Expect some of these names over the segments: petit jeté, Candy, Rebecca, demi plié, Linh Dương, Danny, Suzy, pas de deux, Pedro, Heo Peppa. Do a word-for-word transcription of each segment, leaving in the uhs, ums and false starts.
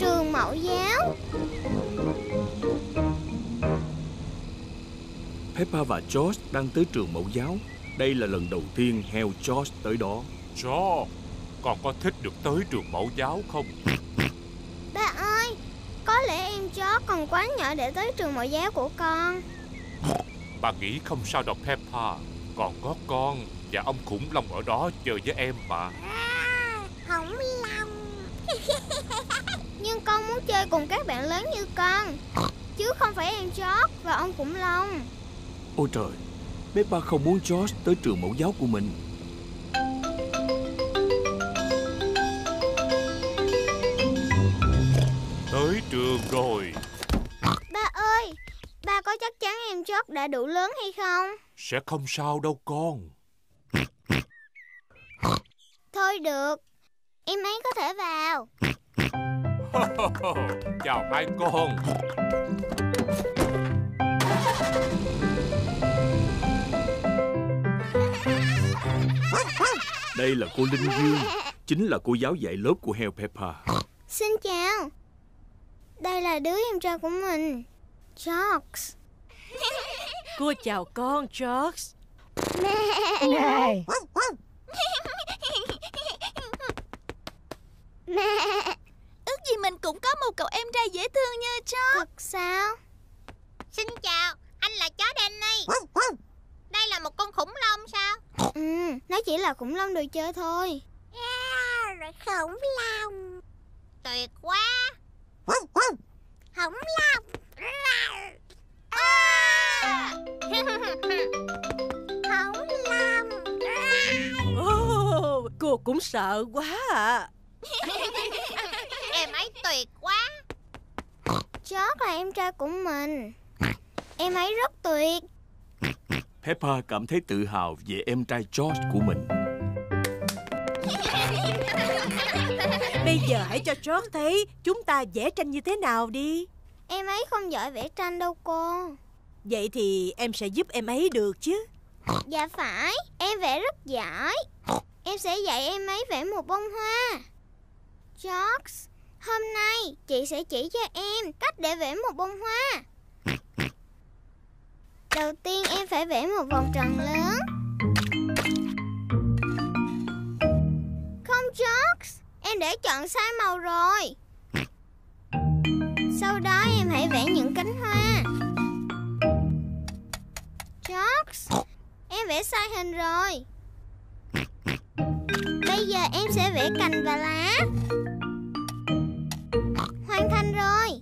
Trường mẫu giáo. Peppa và George đang tới trường mẫu giáo. Đây là lần đầu tiên heo George tới đó. George, con có thích được tới trường mẫu giáo không? Ba ơi, có lẽ em George còn quá nhỏ để tới trường mẫu giáo của con. Bà nghĩ không sao đâu Peppa. Còn có con và ông khủng long ở đó chơi với em mà. À, khủng long. Nhưng con muốn chơi cùng các bạn lớn như con, chứ không phải em George và ông khủng long. Ôi trời, Peppa không muốn George tới trường mẫu giáo của mình. Tới trường rồi. Ba ơi, ba có chắc chắn em George đã đủ lớn hay không? Sẽ không sao đâu con. Thôi được, em ấy có thể vào. Chào hai con. Đây là cô Linh Dương, chính là cô giáo dạy lớp của heo Peppa. Xin chào. Đây là đứa em trai của mình, George. Cô chào con, George. Mẹ. Mẹ. Mẹ. Ước gì mình cũng có một cậu em trai dễ thương như George. Thật sao? Xin chào, anh là chó Danny. Đây là một con khủng long sao? Ừ, nó chỉ là khủng long đồ chơi thôi. Yeah, khủng long. Tuyệt quá. Khủng long. À. Khủng long. Oh, cô cũng sợ quá à. Em ấy tuyệt quá. Chó là em trai của mình. Em ấy rất tuyệt. Peppa cảm thấy tự hào về em trai George của mình. Bây giờ hãy cho George thấy chúng ta vẽ tranh như thế nào đi. Em ấy không giỏi vẽ tranh đâu cô. Vậy thì em sẽ giúp em ấy được chứ? Dạ phải, em vẽ rất giỏi. Em sẽ dạy em ấy vẽ một bông hoa. George, hôm nay chị sẽ chỉ cho em cách để vẽ một bông hoa. Đầu tiên em phải vẽ một vòng tròn lớn. Không George, em đã chọn sai màu rồi. Sau đó em hãy vẽ những cánh hoa. George, em vẽ sai hình rồi. Bây giờ em sẽ vẽ cành và lá. Hoàn thành rồi.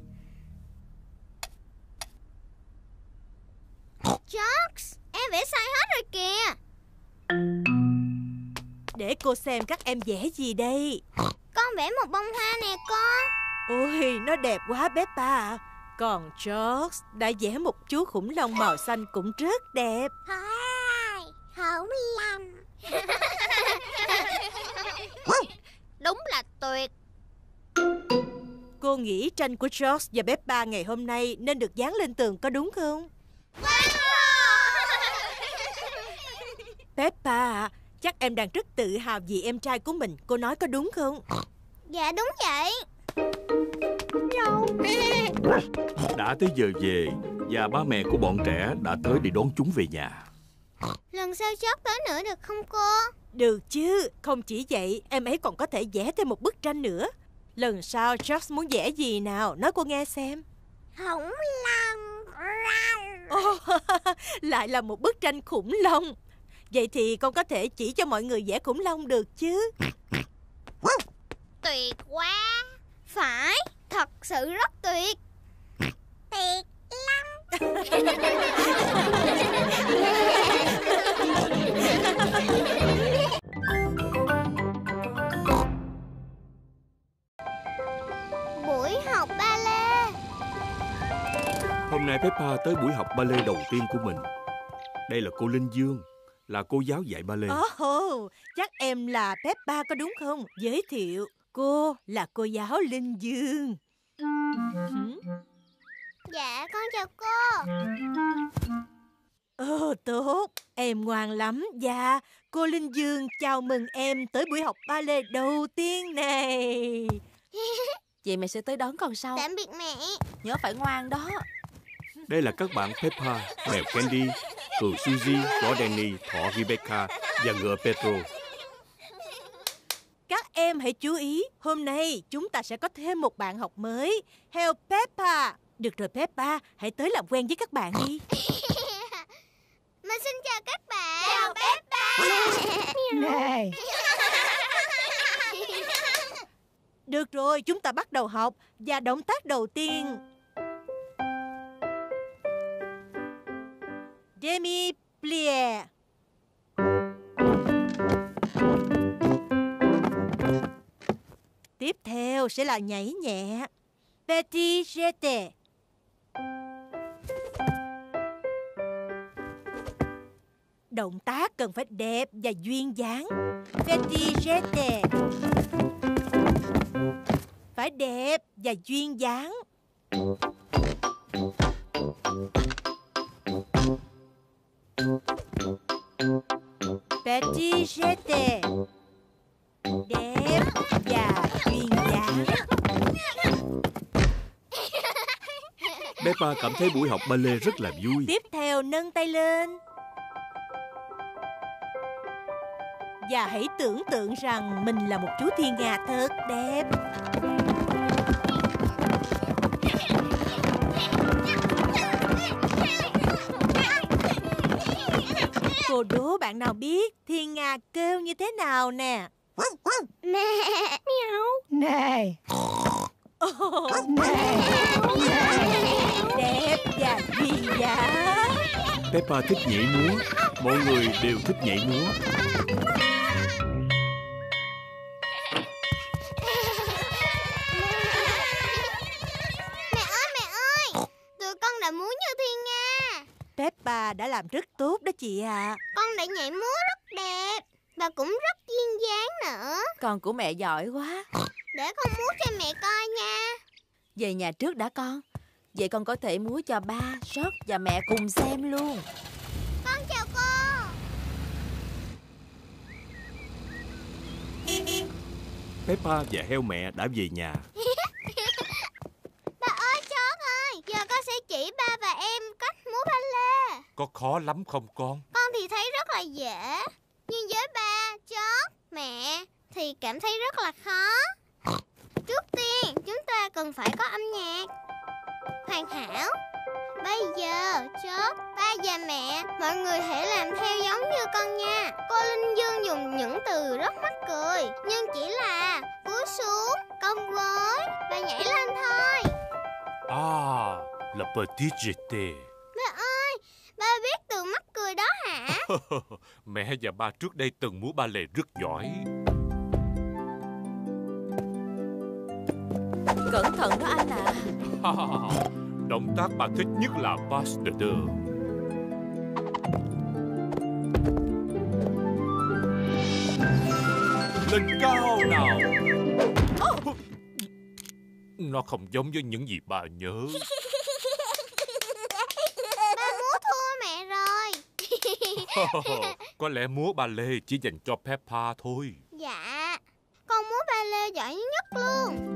George, em vẽ sai hết rồi kìa. Để cô xem các em vẽ gì đây. Con vẽ một bông hoa nè con. Ôi, nó đẹp quá Peppa. Còn George đã vẽ một chú khủng long màu xanh cũng rất đẹp. Thôi, khủng long. Đúng là tuyệt. Cô nghĩ tranh của George và Peppa ngày hôm nay nên được dán lên tường có đúng không? Peppa, chắc em đang rất tự hào vì em trai của mình, cô nói có đúng không? Dạ đúng vậy. Đã tới giờ về và ba mẹ của bọn trẻ đã tới để đón chúng về nhà. Lần sau chót tới nữa được không cô? Được chứ, không chỉ vậy, em ấy còn có thể vẽ thêm một bức tranh nữa. Lần sau George muốn vẽ gì nào, nói cô nghe xem. Khủng long. Oh, lại là một bức tranh khủng long. Vậy thì con có thể chỉ cho mọi người vẽ khủng long được chứ? Tuyệt quá. Phải, thật sự rất tuyệt. Tuyệt lắm. Buổi học ba lê. Hôm nay Peppa tới buổi học ba lê đầu tiên của mình. Đây là cô Linh Dương, là cô giáo dạy ba lê. Oh, chắc em là Peppa có đúng không? Giới thiệu, cô là cô giáo Linh Dương. Dạ, con chào cô. Ồ, oh, tốt. Em ngoan lắm. Dạ, cô Linh Dương chào mừng em tới buổi học ballet đầu tiên này. Vậy mẹ sẽ tới đón con sau. Tạm biệt mẹ. Nhớ phải ngoan đó. Đây là các bạn Peppa, mèo Candy, cừu Suzy, chó Danny, thỏ Rebecca và ngựa Pedro. Các em hãy chú ý, hôm nay chúng ta sẽ có thêm một bạn học mới. Hello Peppa. Được rồi Peppa, hãy tới làm quen với các bạn đi. Mình xin chào các bạn. Chào Peppa. Này. Được rồi, chúng ta bắt đầu học. Và động tác đầu tiên. Demi plié. Tiếp theo sẽ là nhảy nhẹ. Petit jeté. Động tác cần phải đẹp và duyên dáng. Petit jeté. Phải đẹp và duyên dáng. Petit jeté. Đẹp và duyên dáng. Peppa cảm thấy buổi học ballet rất là vui. Tiếp theo nâng tay lên. Và hãy tưởng tượng rằng mình là một chú thiên nga thật đẹp. Cô đố bạn nào biết thiên nga kêu như thế nào nè. Nè. Nè. Đẹp và duyên dáng. Peppa thích nhảy múa. Mọi người đều thích nhảy múa. Peppa đã làm rất tốt đó chị ạ. À. Con đã nhảy múa rất đẹp và cũng rất duyên dáng nữa. Con của mẹ giỏi quá. Để con múa cho mẹ coi nha. Về nhà trước đã con. Vậy con có thể múa cho ba, Sót và mẹ cùng xem luôn. Con chào cô. Peppa và heo mẹ đã về nhà. Ba ơi, Sót ơi, giờ con sẽ chỉ ba và em cách múa ballet. Có khó lắm không con? Con thì thấy rất là dễ. Nhưng với ba, Sót, mẹ thì cảm thấy rất là khó. Trước tiên, chúng ta cần phải có âm nhạc hoàn hảo. Bây giờ, Sót, ba và mẹ, mọi người hãy làm theo giống như con nha. Cô Linh Dương dùng những từ rất mắc cười, nhưng chỉ là cúi xuống, cong gối và nhảy lên thôi. À, là petit jeté. Mẹ ơi, ba biết từ mắc cười đó hả? Mẹ và ba trước đây từng múa ballet rất giỏi. Cẩn thận đó anh ạ. À. Động tác bà thích nhất là pas de deux. Lên cao nào. Oh. Nó không giống với những gì bà nhớ. Ba múa thua mẹ rồi. Có lẽ múa ballet chỉ dành cho Peppa thôi. Dạ, con múa ballet giỏi nhất luôn.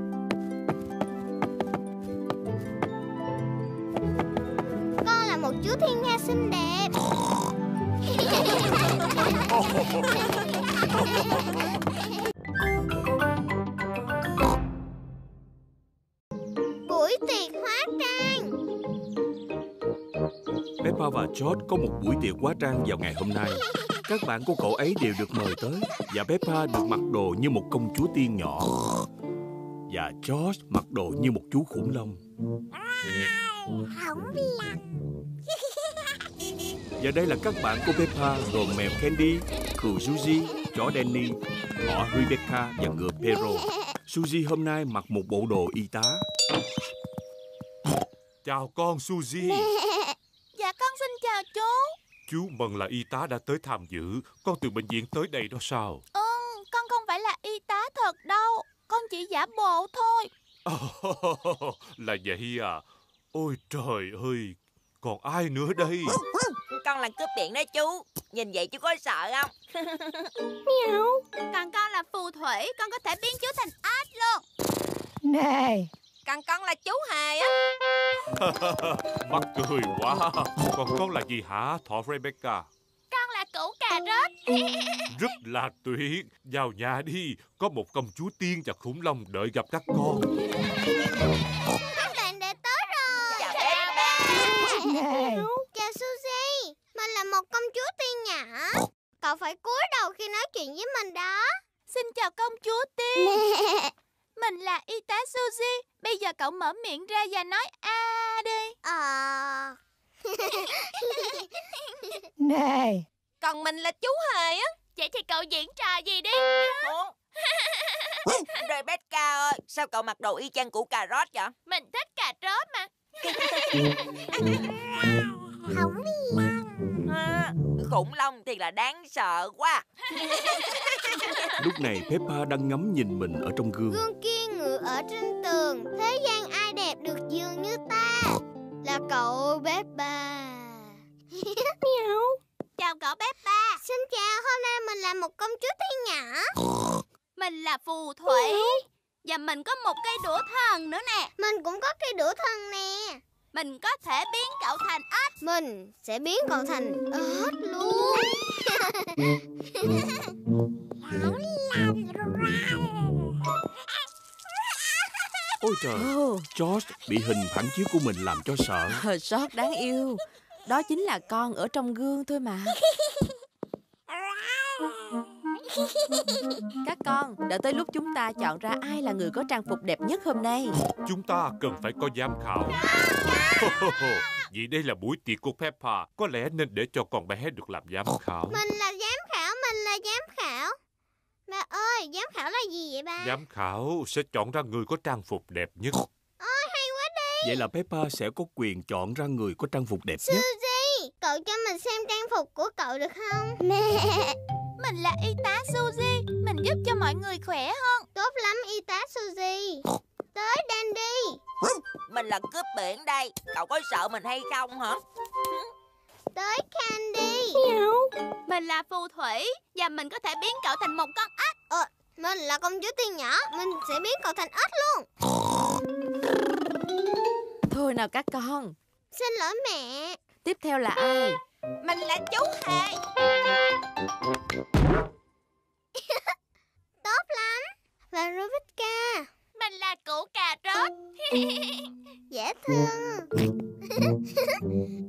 Một chú thiên nga xinh đẹp. Buổi tiệc hóa trang. Peppa và George có một buổi tiệc hóa trang vào ngày hôm nay. Các bạn của cậu ấy đều được mời tới. Và Peppa được mặc đồ như một công chúa tiên nhỏ. Và George mặc đồ như một chú khủng long. Hổng lặng. Và đây là các bạn của Peppa gồm mèo Candy, cừu Suzy, chó Danny, thỏ Rebecca và ngựa Pedro. Suzy hôm nay mặc một bộ đồ y tá. Chào con Suzy. Dạ con xin chào chú. Chú mừng là y tá đã tới tham dự. Con từ bệnh viện tới đây đó sao? Ừ, con không phải là y tá thật đâu. Con chỉ giả bộ thôi. Là vậy à? Ôi trời ơi, còn ai nữa đây? con là cướp điện đó chú. Nhìn vậy chú có sợ không? Còn con là phù thủy, con có thể biến chú thành ếch luôn. Nè, còn con là chú hề á. Mắc cười quá. Còn con là gì hả thỏ Rebecca? Con là củ cà rốt. Rất là tuyệt. Vào nhà đi, có một công chúa tiên và khủng long đợi gặp các con. Các bạn đã tới rồi. Chào các bạn. Chào Suzy, mình là một công chúa tiên nhỏ. Cậu phải cúi đầu khi nói chuyện với mình đó. Xin chào công chúa tiên. Mình là y tá Suzy. Bây giờ cậu mở miệng ra và nói a đi. Ờ. Nè. Còn mình là chú hề á. Vậy thì cậu diễn trò gì đi? Rebecca ơi, sao cậu mặc đồ y chang củ cà rốt vậy? Mình thích cà rốt mà. Không đi. À, khủng long thì là đáng sợ quá. Lúc này Peppa đang ngắm nhìn mình ở trong gương. Gương kia ngựa ở trên tường. Thế gian ai đẹp được dường như ta? Là cậu Peppa. Chào cậu Peppa. Xin chào, hôm nay mình là một công chúa tiên nhỏ. Mình là phù thủy. Và mình có một cây đũa thần nữa nè. Mình cũng có cây đũa thần nè. Mình có thể biến cậu thành ếch. Mình sẽ biến cậu thành ếch luôn. Ôi trời, George bị hình phản chiếu của mình làm cho sợ. George đáng yêu. Đó chính là con ở trong gương thôi mà. Các con, đã tới lúc chúng ta chọn ra ai là người có trang phục đẹp nhất hôm nay. Chúng ta cần phải có giám khảo. Vì đây là buổi tiệc của Peppa, có lẽ nên để cho con bé được làm giám khảo. Mình là giám khảo, mình là giám khảo. Bà ơi, giám khảo là gì vậy ba? Giám khảo sẽ chọn ra người có trang phục đẹp nhất. Ôi, hay quá đi. Vậy là Peppa sẽ có quyền chọn ra người có trang phục đẹp nhất. Suzy, cậu cho mình xem trang phục của cậu được không? Mình là y tá Suzy, mình giúp cho mọi người khỏe hơn. Tốt lắm y tá Suzy. Tới Danny. Mình là cướp biển đây, cậu có sợ mình hay không hả? Tới Candy. Mình là phù thủy và mình có thể biến cậu thành một con ếch. Ờ, mình là công chúa tiên nhỏ, mình sẽ biến cậu thành ếch luôn. Thôi nào các con. Xin lỗi mẹ. Tiếp theo là ai? Mình là chú hề. Tốt lắm. Và Rebecca. Mình là củ cà rốt. Dễ thương.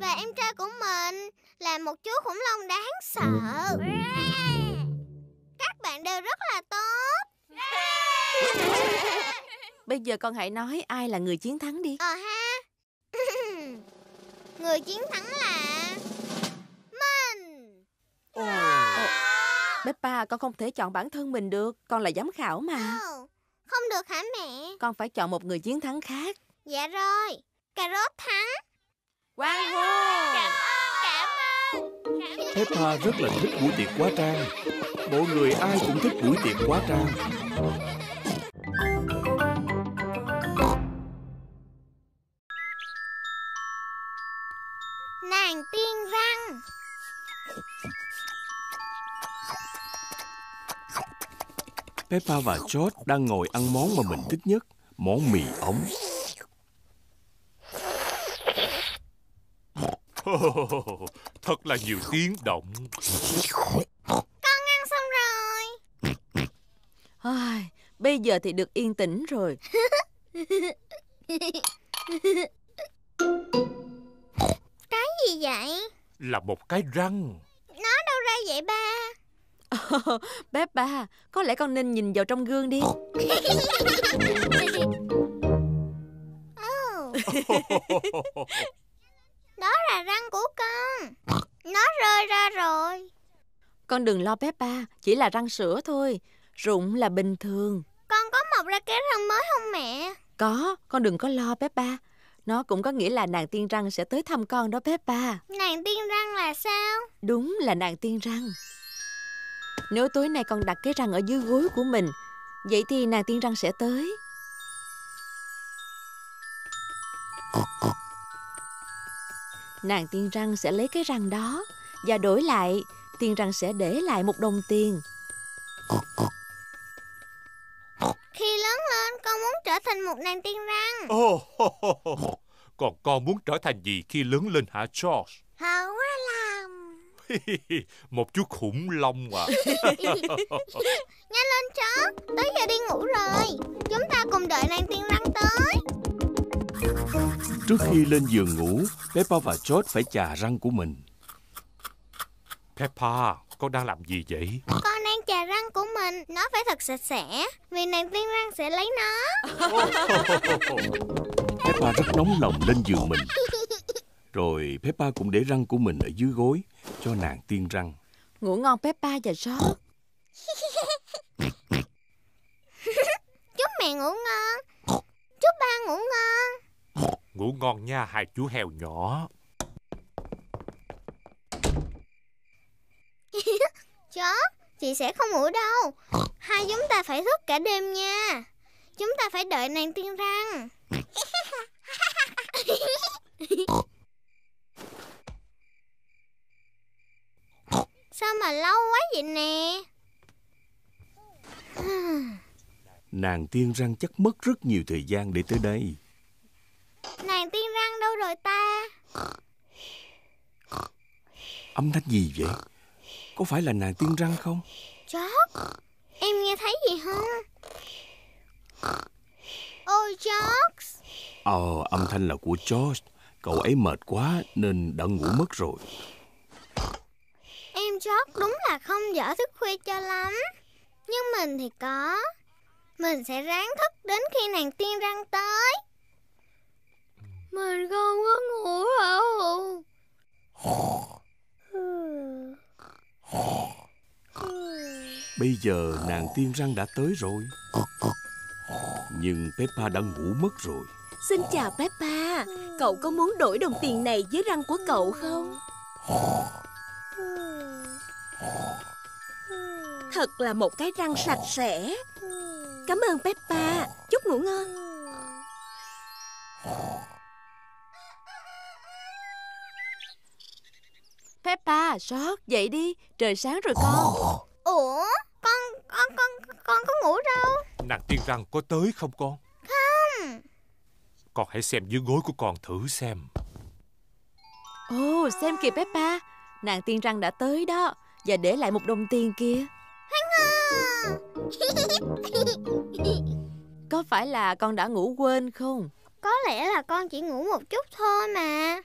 Và em trai của mình là một chú khủng long đáng sợ. Các bạn đều rất là tốt. Bây giờ con hãy nói ai là người chiến thắng đi. Ờ ha. Người chiến thắng là mình. Wow. Wow. Peppa, con không thể chọn bản thân mình được. Con là giám khảo mà. Oh, không được hả mẹ? Con phải chọn một người chiến thắng khác. Dạ rồi. Cà rốt thắng. Wow. Wow. Cảm ơn, cảm ơn. Peppa rất là thích buổi tiệc quá trang. Mọi người ai cũng thích buổi tiệc quá trang. Nàng tiên răng. Peppa và George đang ngồi ăn món mà mình thích nhất, món mì ống. Thật là nhiều tiếng động. Con ăn xong rồi. Ai, bây giờ thì được yên tĩnh rồi. Cái gì vậy? Là một cái răng. Nó đâu ra vậy ba? Oh, Peppa, có lẽ con nên nhìn vào trong gương đi. Oh. Đó là răng của con. Nó rơi ra rồi. Con đừng lo Peppa, chỉ là răng sữa thôi. Rụng là bình thường. Con có mọc ra cái răng mới không mẹ? Có, con đừng có lo Peppa. Nó cũng có nghĩa là nàng tiên răng sẽ tới thăm con đó Peppa. Nàng tiên răng là sao? Đúng là nàng tiên răng. Nếu tối nay con đặt cái răng ở dưới gối của mình, vậy thì nàng tiên răng sẽ tới. nàng tiên răng sẽ lấy cái răng đó, và đổi lại tiên răng sẽ để lại một đồng tiền. Khi lớn lên con muốn trở thành một nàng tiên răng. Oh, oh, oh, oh. Còn con muốn trở thành gì khi lớn lên hả George? Hậu quá làm một chú khủng long à. Nhanh lên George, tới giờ đi ngủ rồi. Chúng ta cùng đợi nàng tiên răng tới. Trước khi lên giường ngủ, Peppa và George phải chà răng của mình. Peppa, con đang làm gì vậy? Con đang chà răng của mình, nó phải thật sạch sẽ, vì nàng tiên răng sẽ lấy nó. Peppa rất nóng lòng lên giường mình. Rồi Peppa cũng để răng của mình ở dưới gối cho nàng tiên răng. Ngủ ngon Peppa và George. Chúc mẹ ngủ ngon. Chúc ba ngủ ngon. Ngủ ngon nha hai chú heo nhỏ. Chó, chị sẽ không ngủ đâu. Hai chúng ta phải thức cả đêm nha. Chúng ta phải đợi nàng tiên răng. Sao mà lâu quá vậy nè? Nàng tiên răng chắc mất rất nhiều thời gian để tới đây. Nàng tiên răng đâu rồi ta? Âm thanh gì vậy? Có phải là nàng tiên răng không? George, em nghe thấy gì không? Ôi George. Ờ, âm thanh là của George. Cậu ấy mệt quá nên đã ngủ mất rồi. Em George đúng là không giỏi thức khuya cho lắm. Nhưng mình thì có. Mình sẽ ráng thức đến khi nàng tiên răng tới. Mình không có ngủ đâu. Bây giờ nàng tiên răng đã tới rồi. Nhưng Peppa đã ngủ mất rồi. Xin chào Peppa. Cậu có muốn đổi đồng tiền này với răng của cậu không? Thật là một cái răng sạch sẽ. Cảm ơn Peppa. Chúc ngủ ngon. Peppa, George, dậy đi, trời sáng rồi con. Ủa, con, con, con, con có ngủ đâu? Nàng tiên răng có tới không con? Không. Con hãy xem dưới gối của con thử xem. Ồ, xem kìa Peppa, nàng tiên răng đã tới đó và để lại một đồng tiền kia. Có phải là con đã ngủ quên không? Có lẽ là con chỉ ngủ một chút thôi mà.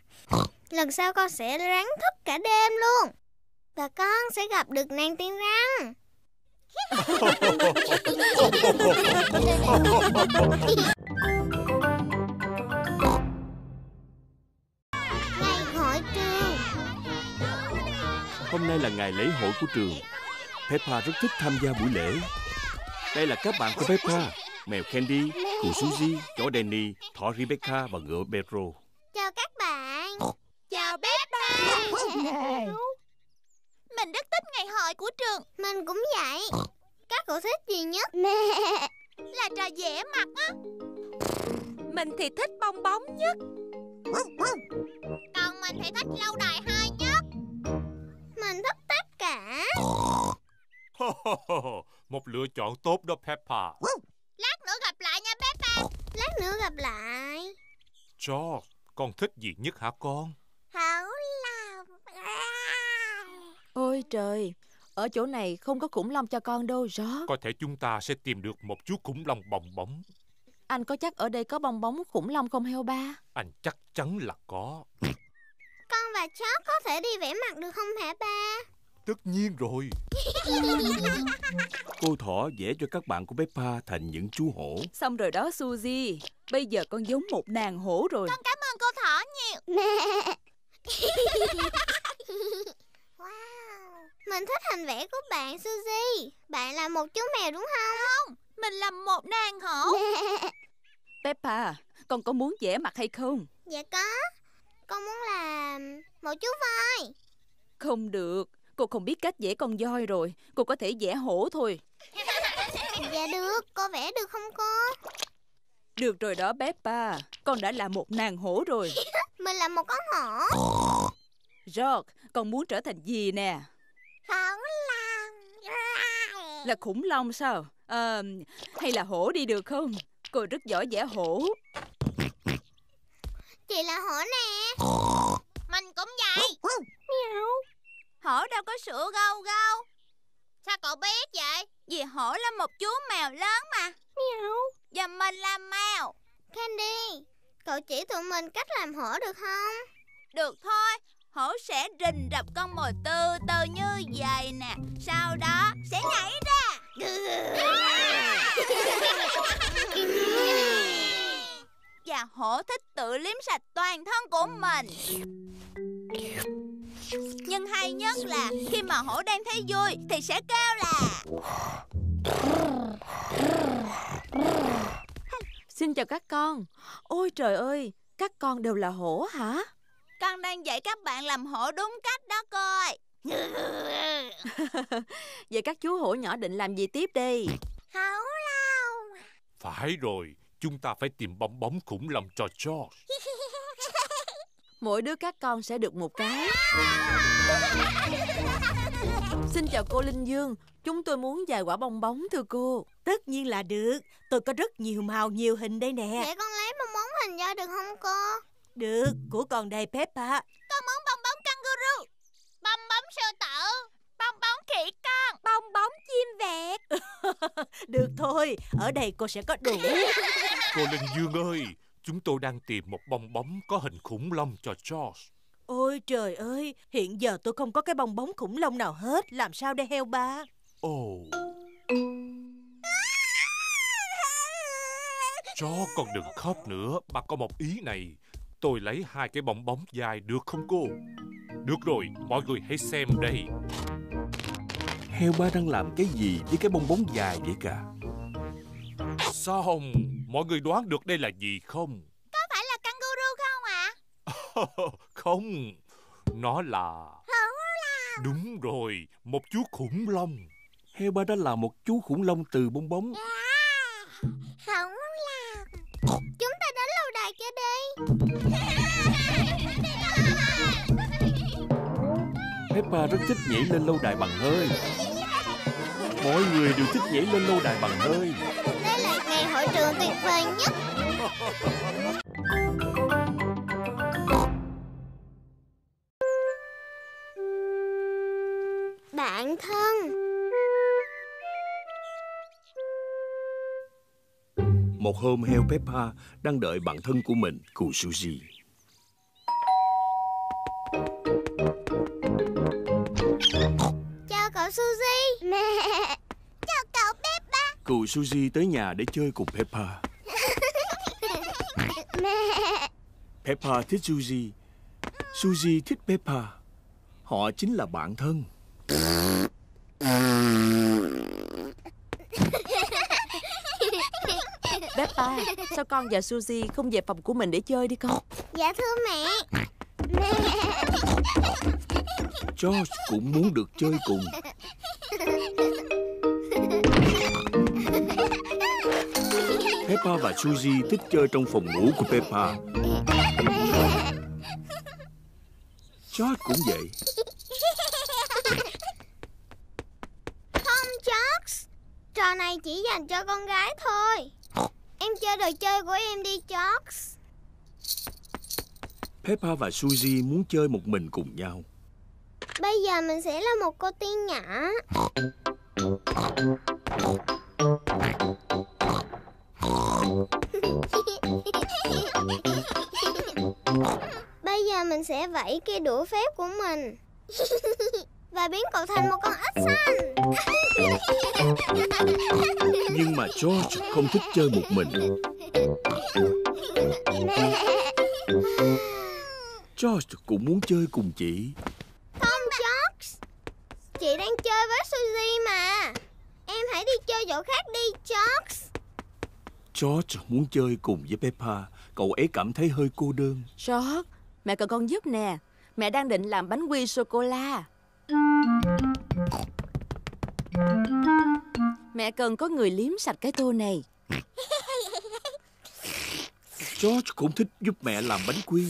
Lần sau con sẽ ráng thức cả đêm luôn. Và con sẽ gặp được nàng tiên răng. Ngày hội trường. Hôm nay là ngày lễ hội của trường. Peppa rất thích tham gia buổi lễ. Đây là các bạn của Peppa: mèo Candy, cụ Suzy, chó Danny, thỏ Rebecca và ngựa Pedro. Chào các bạn. Chào Peppa. Mình rất thích ngày hội của trường. Mình cũng vậy. Các cậu thích gì nhất? Là trò vẽ mặt á. Mình thì thích bong bóng nhất. Còn mình thì thích lâu đài hai nhất. Mình thích tất cả. Một lựa chọn tốt đó Peppa. Lát nữa gặp lại nha Peppa. Lát nữa gặp lại. George, con thích gì nhất hả con? Hảo lòng. Ôi trời, ở chỗ này không có khủng long cho con đâu George. Có thể chúng ta sẽ tìm được một chú khủng long bong bóng. Anh có chắc ở đây có bong bóng khủng long không heo ba? Anh chắc chắn là có. Con và George có thể đi vẽ mặt được không hả ba? Tất nhiên rồi. Cô thỏ vẽ cho các bạn của Peppa thành những chú hổ. Xong rồi đó Suzy. Bây giờ con giống một nàng hổ rồi. Con cảm ơn cô thỏ nhiều. Wow. Mình thích hình vẽ của bạn Suzy. Bạn là một chú mèo đúng không? Không, mình là một nàng hổ. Peppa, con có muốn vẽ mặt hay không? Dạ có. Con muốn làm một chú voi. Không được. Cô không biết cách vẽ con voi rồi. Cô có thể vẽ hổ thôi. Dạ được, cô vẽ được không cô? Được rồi đó Peppa, con đã là một nàng hổ rồi. Mình là một con hổ. Rốt, con muốn trở thành gì nè? Khủng long. Là khủng long sao? À, hay là hổ đi được không? Cô rất giỏi vẽ hổ. Chị là hổ nè. Mình cũng vậy. Hổ đâu có sữa gâu gâu. Sao cậu biết vậy? Vì hổ là một chú mèo lớn mà. Và mình là mèo. Candy, cậu chỉ tụi mình cách làm hổ được không? Được thôi. Hổ sẽ rình rập con mồi từ từ như vậy nè. Sau đó sẽ nhảy ra. Và hổ thích tự liếm sạch toàn thân của mình. Nhưng hay nhất là khi mà hổ đang thấy vui thì sẽ kêu là Xin chào các con. Ôi trời ơi, các con đều là hổ hả? Con đang dạy các bạn làm hổ đúng cách đó coi. Vậy các chú hổ nhỏ định làm gì tiếp đi? Hổ long. Phải rồi, chúng ta phải tìm bóng bóng khủng long cho George. Mỗi đứa các con sẽ được một cái. Xin chào cô Linh Dương. Chúng tôi muốn vài quả bong bóng thưa cô. Tất nhiên là được. Tôi có rất nhiều màu nhiều hình đây nè. Để con lấy bong bóng hình ra được không cô? Được, của con đây Peppa. Con muốn bong bóng kangaroo, bong bóng sư tử, bong bóng khỉ con, bong bóng chim vẹt. Được thôi, ở đây cô sẽ có đủ. Cô Linh Dương ơi, chúng tôi đang tìm một bong bóng có hình khủng long cho George. Ôi trời ơi, hiện giờ tôi không có cái bong bóng khủng long nào hết. Làm sao đây heo ba? Ồ, chó con đừng khóc nữa. Bà có một ý này. Tôi lấy hai cái bong bóng dài được không cô? Được rồi, mọi người hãy xem đây. Heo ba đang làm cái gì với cái bong bóng dài vậy cả? Xong, mọi người đoán được đây là gì không? Có phải là kangaroo không ạ? À? Không, nó là... Khủng long. Đúng rồi, một chú khủng long. Heo ba đã làm một chú khủng long từ bong bóng. Yeah. Khủng long. Chúng ta đến lâu đài kia đi. Peppa rất thích nhảy lên lâu đài bằng hơi. Mọi người đều thích nhảy lên lâu đài bằng hơi. Đây là ngày hội trường tuyệt vời nhất. Bạn thân. Một hôm heo Peppa đang đợi bạn thân của mình, cô Suzy. Chào cậu Suzy. Mẹ. Chào cậu Peppa. Cô Suzy tới nhà để chơi cùng Peppa. Mẹ. Peppa thích Suzy, Suzy thích Peppa. Họ chính là bạn thân. Peppa, sao con và Suzy không về phòng của mình để chơi đi con? Dạ thưa mẹ. Mẹ. George cũng muốn được chơi cùng. Peppa và Suzy thích chơi trong phòng ngủ của Peppa. George cũng vậy. Không George, trò này chỉ dành cho con gái thôi. Em chơi đồ chơi của em đi George. Peppa và Suzy muốn chơi một mình cùng nhau. Bây giờ mình sẽ là một cô tiên nhỏ. Bây giờ mình sẽ vẫy cây đũa phép của mình và biến cậu thành một con ếch xanh. Nhưng mà George không thích chơi một mình. George cũng muốn chơi cùng chị. Không George, chị đang chơi với Suzy mà. Em hãy đi chơi chỗ khác đi George. George muốn chơi cùng với Peppa. Cậu ấy cảm thấy hơi cô đơn. George, mẹ cần con giúp nè. Mẹ đang định làm bánh quy sô-cô-la. Mẹ cần có người liếm sạch cái tô này. George cũng thích giúp mẹ làm bánh quy.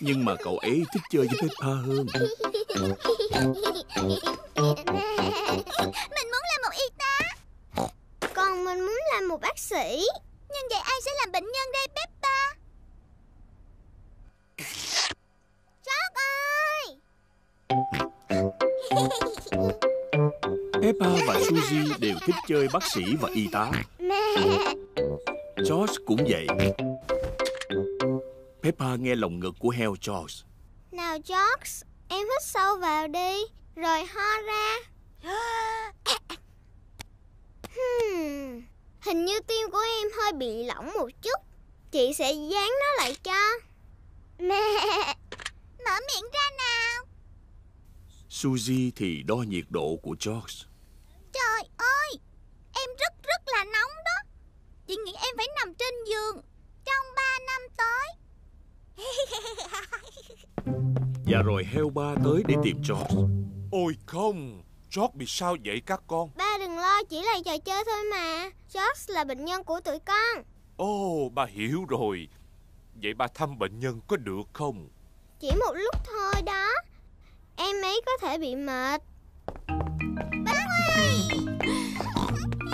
nhưng mà cậu ấy thích chơi với Peppa hơn. Mình muốn làm một y tá. Còn mình muốn làm một bác sĩ. Nhưng vậy ai sẽ làm bệnh nhân đây Peppa? Jack ơi! Peppa và Suzy đều thích chơi bác sĩ và y tá. George cũng vậy. Peppa nghe lồng ngực của heo George. Nào George, em hít sâu vào đi, rồi ho ra. hmm, Hình như tim của em hơi bị lỏng một chút. Chị sẽ dán nó lại cho. Mở miệng ra nào. Suzy thì đo nhiệt độ của George. Trời ơi, em rất rất là nóng đó. Chị nghĩ em phải nằm trên giường trong ba năm tới. Và rồi heo ba tới để tìm George. Ôi không, George bị sao vậy các con? Ba đừng lo, chỉ là trò chơi thôi mà. George là bệnh nhân của tụi con. Ồ, ba hiểu rồi. Vậy ba thăm bệnh nhân có được không? Chỉ một lúc thôi đó. Em ấy có thể bị mệt. Bác ơi!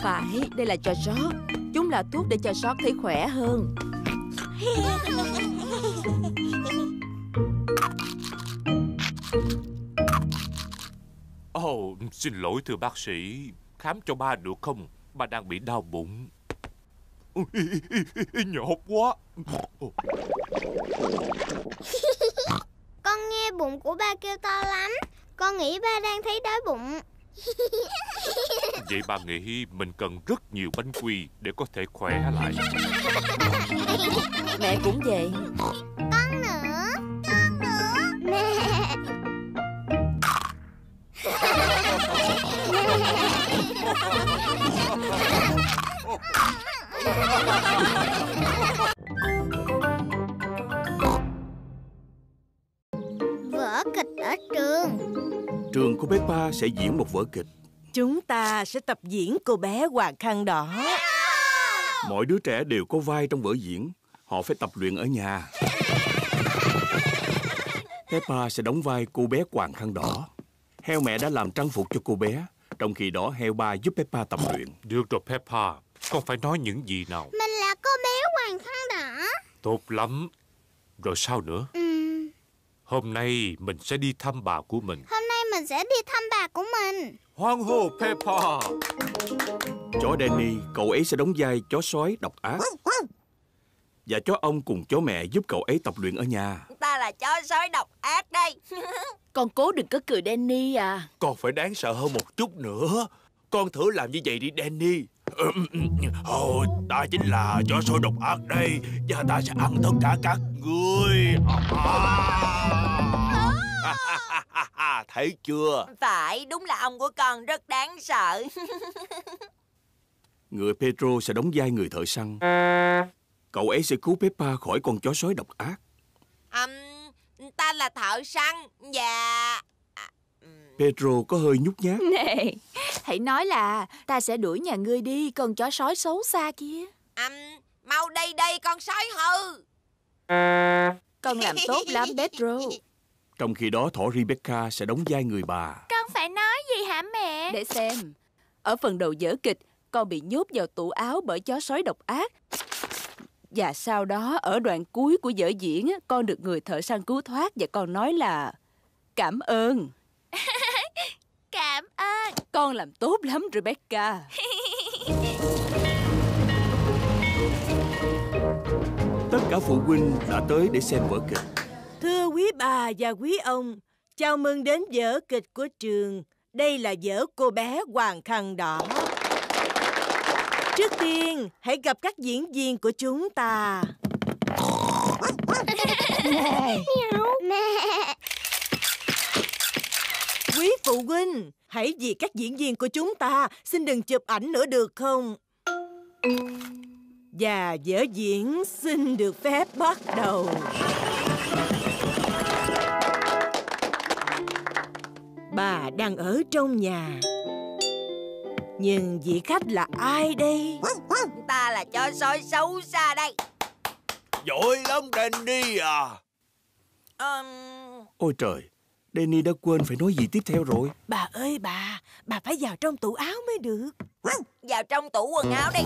Phải, đây là cho sót. Chúng là thuốc để cho sót thấy khỏe hơn. Oh, xin lỗi thưa bác sĩ. Khám cho ba được không? Ba đang bị đau bụng. Nhột quá. Con nghe bụng của ba kêu to lắm. Con nghĩ ba đang thấy đói bụng. Vậy ba nghĩ mình cần rất nhiều bánh quy để có thể khỏe lại. Mẹ cũng vậy. Con nữa. Con nữa. Mẹ. Vở kịch ở trường. Trường của Peppa sẽ diễn một vở kịch. Chúng ta sẽ tập diễn cô bé Hoàng Khăn Đỏ. Mỗi đứa trẻ đều có vai trong vở diễn. Họ phải tập luyện ở nhà. Peppa sẽ đóng vai cô bé Hoàng Khăn Đỏ. Heo mẹ đã làm trang phục cho cô bé. Trong khi đó heo ba giúp Peppa tập luyện. Được rồi Peppa, con phải nói những gì nào? Mình là cô bé Hoàng Khăn Đỏ. Tốt lắm. Rồi sao nữa? Ừ. Hôm nay mình sẽ đi thăm bà của mình. Hôm nay mình sẽ đi thăm bà của mình. Hoan hô Peppa. Chó Danny, cậu ấy sẽ đóng vai chó sói độc ác. Và chó ông cùng chó mẹ giúp cậu ấy tập luyện ở nhà. Ta là chó sói độc ác đây. Con cố đừng có cười Danny à. Con phải đáng sợ hơn một chút nữa. Con thử làm như vậy đi Danny. Ồ, ta chính là chó sói độc ác đây. Và ta sẽ ăn tất cả các người. À, thấy chưa? Phải, đúng là ông của con rất đáng sợ. Người Pedro sẽ đóng vai người thợ săn. Cậu ấy sẽ cứu Peppa khỏi con chó sói độc ác. À, ta là thợ săn và... Pedro có hơi nhút nhát. Nè, hãy nói là ta sẽ đuổi nhà ngươi đi, con chó sói xấu xa kia. À, mau đây đây con sói hư. Con làm tốt lắm Pedro. Trong khi đó thỏ Rebecca sẽ đóng vai người bà. Con phải nói gì hả mẹ? Để xem. Ở phần đầu vở kịch, con bị nhốt vào tủ áo bởi chó sói độc ác. Và sau đó ở đoạn cuối của vở diễn, con được người thợ săn cứu thoát và con nói là cảm ơn. Cảm ơn. Con làm tốt lắm Rebecca. Tất cả phụ huynh đã tới để xem vở kịch. Thưa quý bà và quý ông, chào mừng đến vở kịch của trường. Đây là vở cô bé Hoàng Khăn Đỏ. Trước tiên, hãy gặp các diễn viên của chúng ta. Quý phụ huynh, hãy vì các diễn viên của chúng ta, xin đừng chụp ảnh nữa được không? Và vở diễn xin được phép bắt đầu. Bà đang ở trong nhà. Nhưng vị khách là ai đây? Ta là chó sói xấu xa đây. Giỏi lắm Candy à. um... Ôi trời, Danny đã quên phải nói gì tiếp theo rồi. Bà ơi bà, bà phải vào trong tủ áo mới được. Vào trong tủ quần áo đi.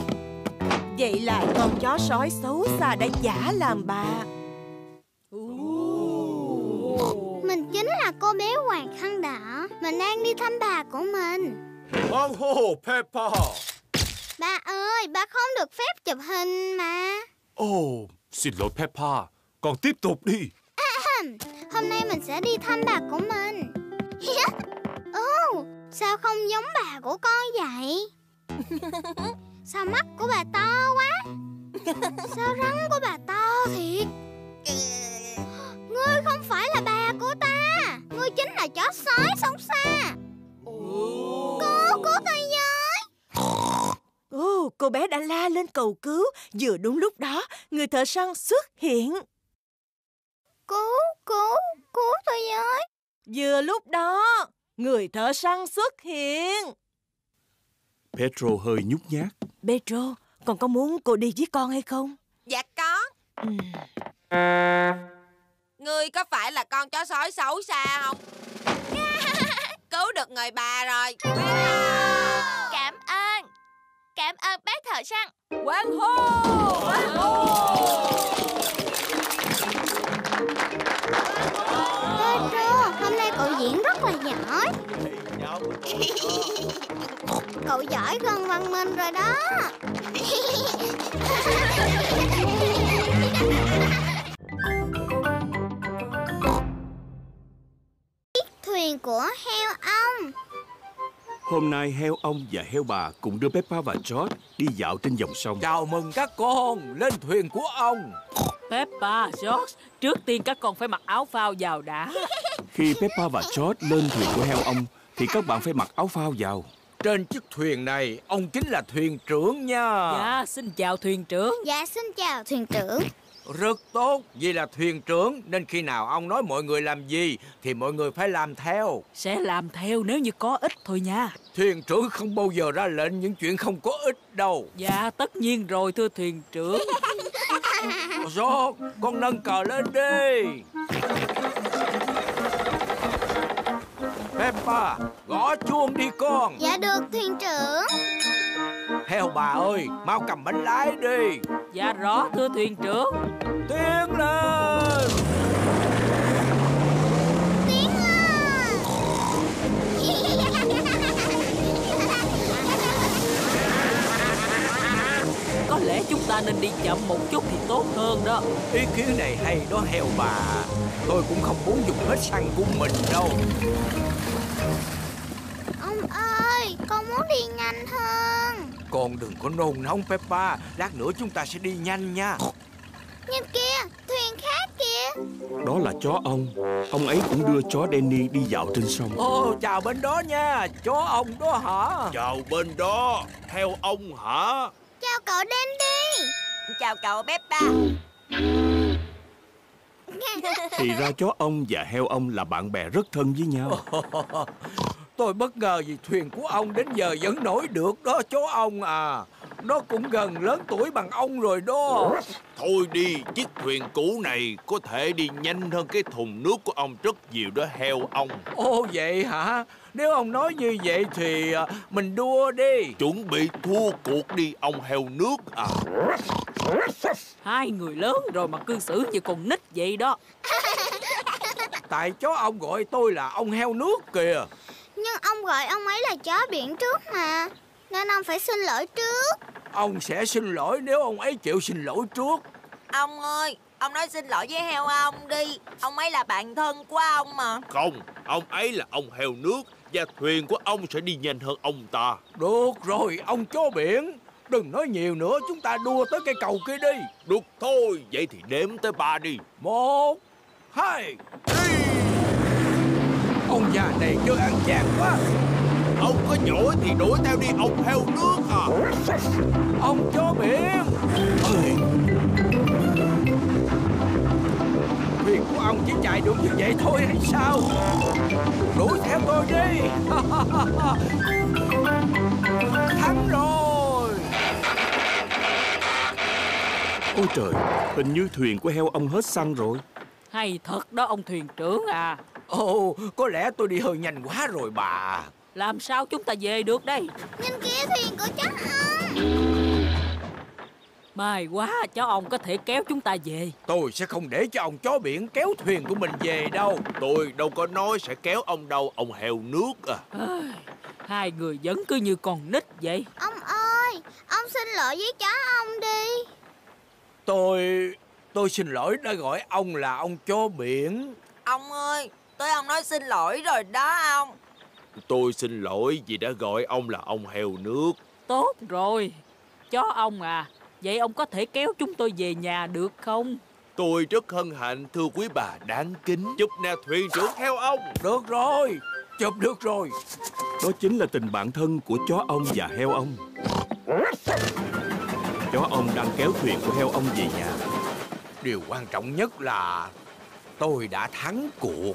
Vậy là con chó sói xấu xa đã giả làm bà. Mình chính là cô bé hoàng khăn đỏ. Mình đang đi thăm bà của mình. Ho ho, Peppa. Bà ơi, bà không được phép chụp hình mà. Ồ, oh, xin lỗi Peppa. Con tiếp tục đi. À, hôm nay mình sẽ đi thăm bà của mình. Ồ, oh, sao không giống bà của con vậy? Sao mắt của bà to quá? Sao răng của bà to thiệt? Ngươi không phải là bà của ta. Ngươi chính là chó sói sống xa. Cô, cô tôi nhớ. Ồ, cô bé đã la lên cầu cứu. Vừa đúng lúc đó, người thợ săn xuất hiện. Cứu, cứu, cứu tôi nhớ. Vừa lúc đó, người thợ săn xuất hiện. Pedro hơi nhút nhát. Pedro, còn có muốn cô đi với con hay không? Dạ có. Ừ. Ngươi có phải là con chó sói xấu xa không? Cứu được người bà rồi. Cảm ơn. Cảm ơn bác thợ săn. Quang hô. Quang hô. Pedro, hôm nay cậu diễn rất là giỏi. Cậu giỏi gần bằng mình rồi đó. Thuyền của heo ông. Hôm nay heo ông và heo bà cùng đưa Peppa và George đi dạo trên dòng sông. Chào mừng các con lên thuyền của ông. Peppa, George, trước tiên các con phải mặc áo phao vào đã. Khi Peppa và George lên thuyền của heo ông thì các bạn phải mặc áo phao vào. Trên chiếc thuyền này, ông chính là thuyền trưởng nha. Dạ, xin chào thuyền trưởng. Dạ, xin chào thuyền trưởng. Rất tốt, vì là thuyền trưởng nên khi nào ông nói mọi người làm gì thì mọi người phải làm theo. Sẽ làm theo nếu như có ích thôi nha. Thuyền trưởng không bao giờ ra lệnh những chuyện không có ích đâu. Dạ, tất nhiên rồi thưa thuyền trưởng. Rồi, con nâng cờ lên đi. Peppa, gõ chuông đi con. Dạ được thuyền trưởng. Heo bà ơi, mau cầm bánh lái đi. Dạ rõ thưa thuyền trưởng. Tiến lên. Tiến lên. Có lẽ chúng ta nên đi chậm một chút thì tốt hơn đó. Ý kiến này hay đó heo bà. Tôi cũng không muốn dùng hết xăng của mình đâu. Ông ơi, con muốn đi nhanh hơn. Con đừng có nôn nóng Peppa. Lát nữa chúng ta sẽ đi nhanh nha. Nhìn kia, thuyền khác kìa. Đó là chó ông. Ông ấy cũng đưa chó Danny đi dạo trên sông. Ô, chào bên đó nha. Chó ông đó hả? Chào bên đó. Heo ông hả? Chào cậu Danny. Chào cậu Peppa. Thì ra chó ông và heo ông là bạn bè rất thân với nhau. Tôi bất ngờ vì thuyền của ông đến giờ vẫn nổi được đó chó ông à. Nó cũng gần lớn tuổi bằng ông rồi đó. Thôi đi, chiếc thuyền cũ này có thể đi nhanh hơn cái thùng nước của ông rất nhiều đó heo ông. Ô vậy hả? Nếu ông nói như vậy thì mình đua đi. Chuẩn bị thua cuộc đi ông heo nước à. Hai người lớn rồi mà cư xử như con nít vậy đó. Tại chó ông gọi tôi là ông heo nước kìa. Nhưng ông gọi ông ấy là chó biển trước mà. Nên ông phải xin lỗi trước. Ông sẽ xin lỗi nếu ông ấy chịu xin lỗi trước. Ông ơi, ông nói xin lỗi với heo ông đi. Ông ấy là bạn thân của ông mà. Không, ông ấy là ông heo nước. Và thuyền của ông sẽ đi nhanh hơn ông ta. Được rồi, ông chó biển. Đừng nói nhiều nữa, chúng ta đua tới cây cầu kia đi. Được thôi, vậy thì đếm tới ba đi. Một, hai. Ông già này chưa ăn chán quá. Ông có giỏi thì đuổi theo đi ông heo nước à. Ông chó biển. Thuyền của ông chỉ chạy được như vậy thôi hay sao? Đuổi theo tôi đi. Thắng rồi. Ôi trời, hình như thuyền của heo ông hết xăng rồi. Hay thật đó ông thuyền trưởng à. Ồ, có lẽ tôi đi hơi nhanh quá rồi bà. Làm sao chúng ta về được đây? Nhìn kia thuyền của cháu ơi. May quá, cháu ông có thể kéo chúng ta về. Tôi sẽ không để cho ông chó biển kéo thuyền của mình về đâu. Tôi đâu có nói sẽ kéo ông đâu, ông heo nước à. À, hai người vẫn cứ như con nít vậy. Ông ơi, ông xin lỗi với cháu ông đi. Tôi... tôi xin lỗi đã gọi ông là ông chó biển. Ông ơi, tôi ông nói xin lỗi rồi đó ông. Tôi xin lỗi vì đã gọi ông là ông heo nước. Tốt rồi, chó ông à. Vậy ông có thể kéo chúng tôi về nhà được không? Tôi rất hân hạnh thưa quý bà đáng kính. Chụp nè thuyền trưởng theo ông. Được rồi, chụp được rồi. Đó chính là tình bạn thân của chó ông và heo ông. Chó ông đang kéo thuyền của heo ông về nhà. Điều quan trọng nhất là tôi đã thắng cuộc.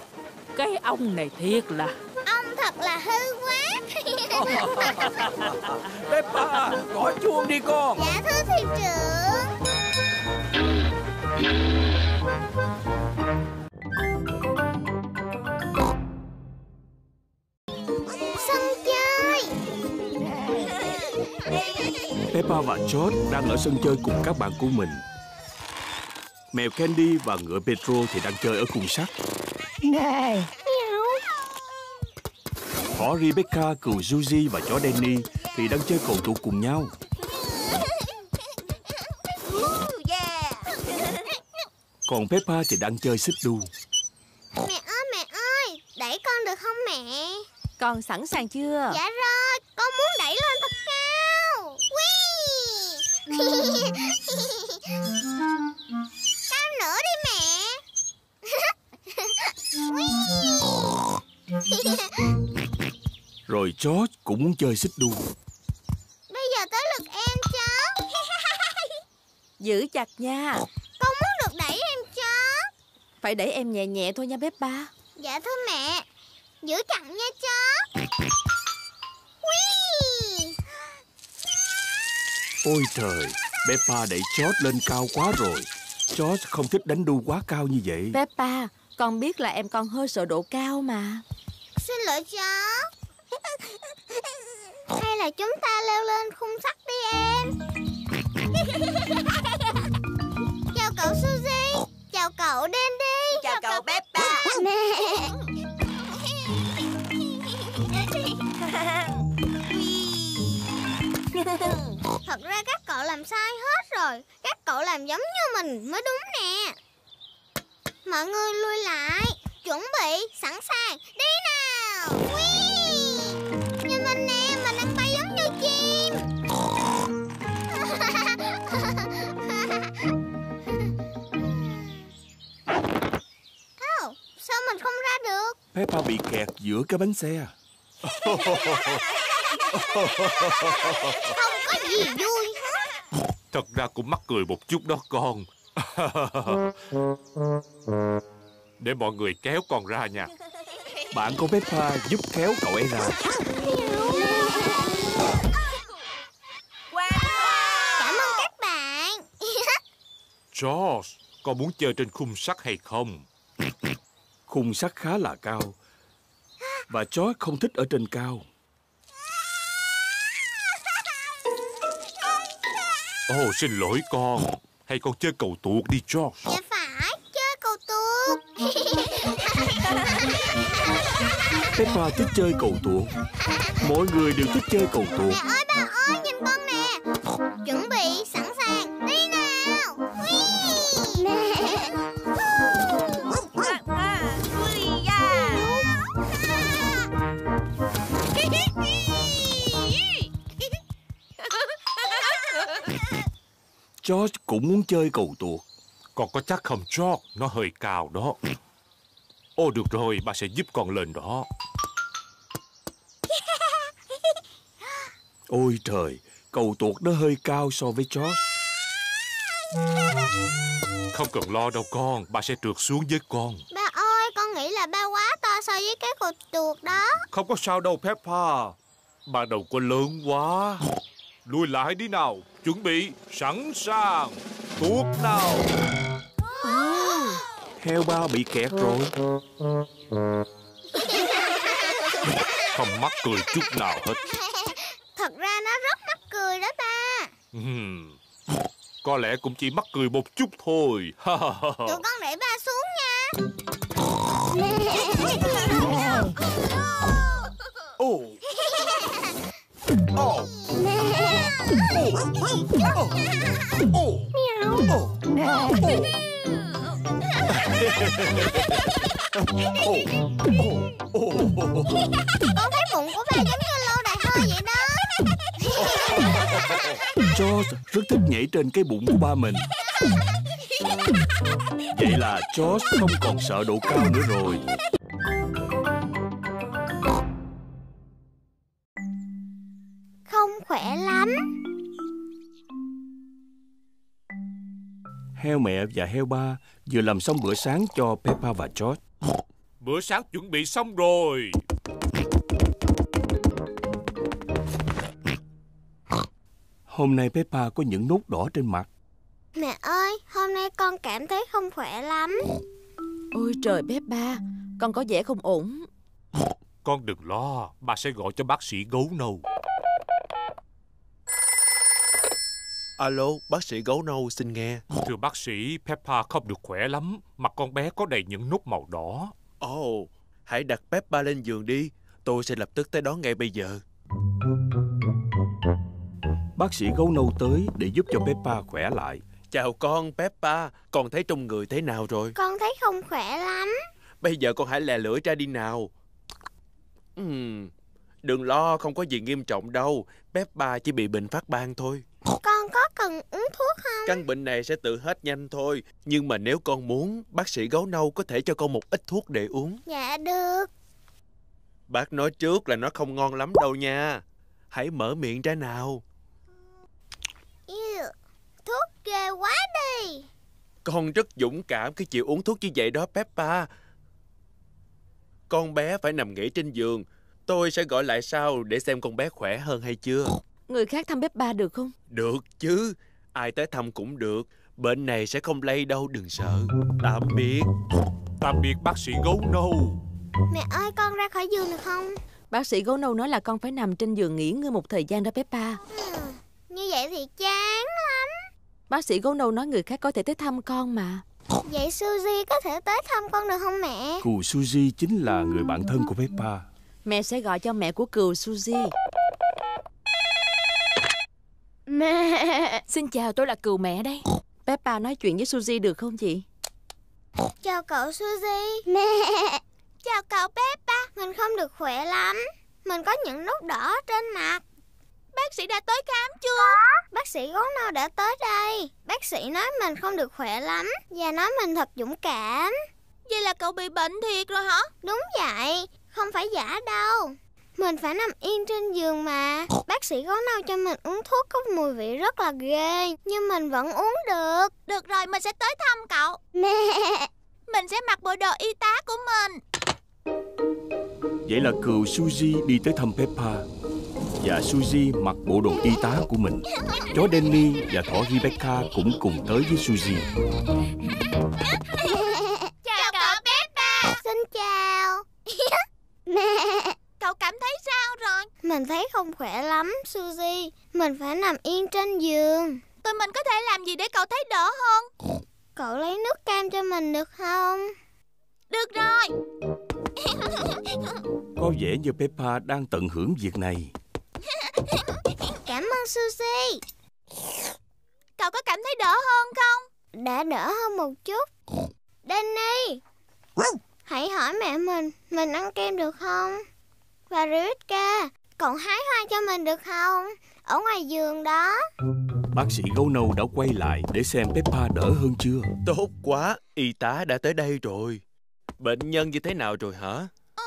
Cái ông này thiệt là... Ông thật là hư quá. Peppa, gọi chuông đi con. Dạ thưa thuyền trưởng. Sân chơi. Peppa và George đang ở sân chơi cùng các bạn của mình. Mèo Candy và ngựa Pedro thì đang chơi ở cùng sắt. Này. Có Rebecca, cừu Suzy và chó Danny thì đang chơi cầu thủ cùng nhau. Còn Peppa thì đang chơi xích đu. Mẹ ơi, mẹ ơi, đẩy con được không mẹ? Con sẵn sàng chưa? Dạ rồi, con muốn đẩy lên thật cao. Cao nữa đi mẹ. Rồi George cũng muốn chơi xích đu. Bây giờ tới lượt em cháu. Giữ chặt nha. Con muốn được đẩy em cháu. Phải đẩy em nhẹ nhẹ thôi nha Peppa. Dạ thưa mẹ. Giữ chặt nha cháu. Ôi trời, Peppa đẩy George lên cao quá rồi. George không thích đánh đu quá cao như vậy. Peppa, con biết là em con hơi sợ độ cao mà. Xin lỗi cháu. Hay là chúng ta leo lên khung sắt đi em. Chào cậu Suzy. Chào cậu Danny. Chào, Chào cậu Peppa. Thật ra các cậu làm sai hết rồi. Các cậu làm giống như mình mới đúng nè. Mọi người lui lại. Chuẩn bị, sẵn sàng. Đi nào. Mình nè, mình đang bay giống như chim. Oh, sao mình không ra được? Peppa bị kẹt giữa cái bánh xe. Không có gì vui. Thật ra cũng mắc cười một chút đó con. Để mọi người kéo con ra nha. Bạn của Peppa giúp kéo cậu ấy ra. George, con muốn chơi trên khung sắt hay không? Khung sắt khá là cao. Và George không thích ở trên cao. Ồ, oh, xin lỗi con. Hay con chơi cầu tuột đi George. Dạ phải, chơi cầu tuột. Peppa thích chơi cầu tuột. Mọi người đều thích chơi cầu tuột. Mẹ ơi, ba ơi, nhìn con nè. Chuẩn bị, sẵn sàng, đi nào. George cũng muốn chơi cầu tuột. Con có chắc không George? Nó hơi cao đó. Ô được rồi, ba sẽ giúp con lên đó. Ôi trời, cầu tuột nó hơi cao so với George. Không cần lo đâu con, ba sẽ trượt xuống với con. Ba ơi, con nghĩ là ba quá to so với cái cầu tuột đó. Không có sao đâu Peppa. Ba đầu có lớn quá. Lùi lại đi nào. Chuẩn bị, sẵn sàng. Tuột nào. Heo ba bị kẹt rồi. Không mắc cười chút nào hết. Thật ra nó rất mắc cười đó ba. uhm, Có lẽ cũng chỉ mắc cười một chút thôi. Tụi con để ba xuống nha. Oh. Oh. Con thấy bụng của ba giống như lâu đài hơi vậy đó. George rất thích nhảy trên cái bụng của ba mình. Vậy là George không còn sợ độ cao nữa rồi. Không khỏe lắm. Heo mẹ và heo ba vừa làm xong bữa sáng cho Peppa và George. Bữa sáng chuẩn bị xong rồi. Hôm nay Peppa có những nốt đỏ trên mặt. Mẹ ơi, hôm nay con cảm thấy không khỏe lắm. Ôi trời Peppa, con có vẻ không ổn. Con đừng lo, bà sẽ gọi cho bác sĩ gấu nâu. Alo, bác sĩ gấu nâu xin nghe. Thưa bác sĩ, Peppa không được khỏe lắm. Mặt con bé có đầy những nốt màu đỏ. Ồ, oh, hãy đặt Peppa lên giường đi. Tôi sẽ lập tức tới đó ngay bây giờ. Bác sĩ gấu nâu tới để giúp cho Peppa khỏe lại. Chào con Peppa, con thấy trong người thế nào rồi? Con thấy không khỏe lắm. Bây giờ con hãy lè lưỡi ra đi nào. uhm, Đừng lo, không có gì nghiêm trọng đâu. Peppa chỉ bị bệnh phát ban thôi. Con có cần uống thuốc không? Căn bệnh này sẽ tự hết nhanh thôi. Nhưng mà nếu con muốn, bác sĩ gấu nâu có thể cho con một ít thuốc để uống. Dạ được. Bác nói trước là nó không ngon lắm đâu nha. Hãy mở miệng ra nào. Ew, thuốc ghê quá đi. Con rất dũng cảm khi chịu uống thuốc như vậy đó Peppa. Con bé phải nằm nghỉ trên giường. Tôi sẽ gọi lại sau để xem con bé khỏe hơn hay chưa. Người khác thăm Peppa được không? Được chứ, ai tới thăm cũng được. Bệnh này sẽ không lây đâu, đừng sợ. Tạm biệt. Tạm biệt bác sĩ gấu nâu. Mẹ ơi, con ra khỏi giường được không? Bác sĩ gấu nâu nói là con phải nằm trên giường nghỉ ngơi một thời gian đó Peppa. Ừ, như vậy thì chán lắm. Bác sĩ gấu nâu nói người khác có thể tới thăm con mà. Vậy Suzy có thể tới thăm con được không mẹ? Cừu Suzy chính là người bạn thân của Peppa. Mẹ sẽ gọi cho mẹ của cừu Suzy. Mẹ. Xin chào, tôi là cừu mẹ đây. Peppa nói chuyện với Suzy được không chị? Chào cậu Suzy. Mẹ. Chào cậu Peppa. Mình không được khỏe lắm. Mình có những nốt đỏ trên mặt. Bác sĩ đã tới khám chưa? Có. Bác sĩ gấu nâu đã tới đây. Bác sĩ nói mình không được khỏe lắm và nói mình thật dũng cảm. Vậy là cậu bị bệnh thiệt rồi hả? Đúng vậy, không phải giả đâu. Mình phải nằm yên trên giường mà. Bác sĩ gấu nâu cho mình uống thuốc có mùi vị rất là ghê, nhưng mình vẫn uống được. Được rồi, mình sẽ tới thăm cậu. Mẹ. Mình sẽ mặc bộ đồ y tá của mình. Vậy là cừu Suzy đi tới thăm Peppa, và Suzy mặc bộ đồ y tá của mình. Chó Danny và thỏ Rebecca cũng cùng tới với Suzy. Chào cậu Peppa. Xin chào. Mẹ. Cậu cảm thấy sao rồi? Mình thấy không khỏe lắm Suzy. Mình phải nằm yên trên giường. Tụi mình có thể làm gì để cậu thấy đỡ hơn? Cậu lấy nước cam cho mình được không? Được rồi. Có vẻ như Peppa đang tận hưởng việc này. Cảm ơn Suzy. Cậu có cảm thấy đỡ hơn không? Đã đỡ hơn một chút. Danny, hãy hỏi mẹ mình, mình ăn kem được không? Và Rebecca, cậu hái hoa cho mình được không? Ở ngoài giường đó. Bác sĩ gấu nâu đã quay lại để xem Peppa đỡ hơn chưa. Tốt quá, y tá đã tới đây rồi. Bệnh nhân như thế nào rồi hả? Ừ,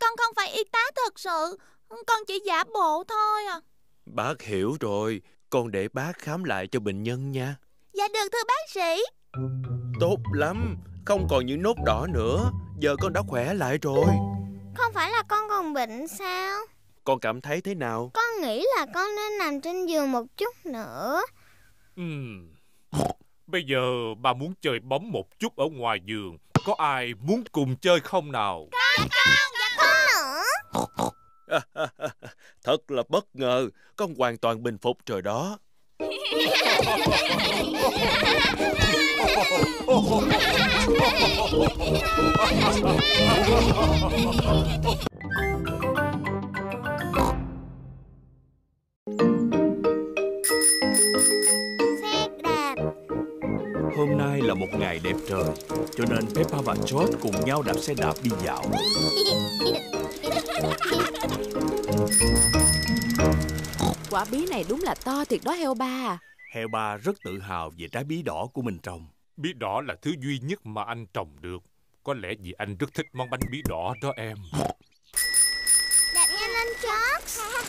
con không phải y tá thật sự, con chỉ giả bộ thôi à. Bác hiểu rồi, con để bác khám lại cho bệnh nhân nha. Dạ được thưa bác sĩ. Tốt lắm, không còn những nốt đỏ nữa, giờ con đã khỏe lại rồi. Không phải là con còn bệnh sao? Con cảm thấy thế nào? Con nghĩ là con nên nằm trên giường một chút nữa. Ừ. Bây giờ bà muốn chơi bóng một chút ở ngoài giường. có ai muốn cùng chơi không nào? Con, con, dạ không nữa. Thật là bất ngờ, con hoàn toàn bình phục trời đó. Hôm nay là một ngày đẹp trời, cho nên Peppa và George cùng nhau đạp xe đạp đi dạo. Quả bí này đúng là to thiệt đó heo ba. Heo ba rất tự hào về trái bí đỏ của mình trồng. Bí đỏ là thứ duy nhất mà anh trồng được. Có lẽ vì anh rất thích món bánh bí đỏ đó em. Đạp nhanh lên George.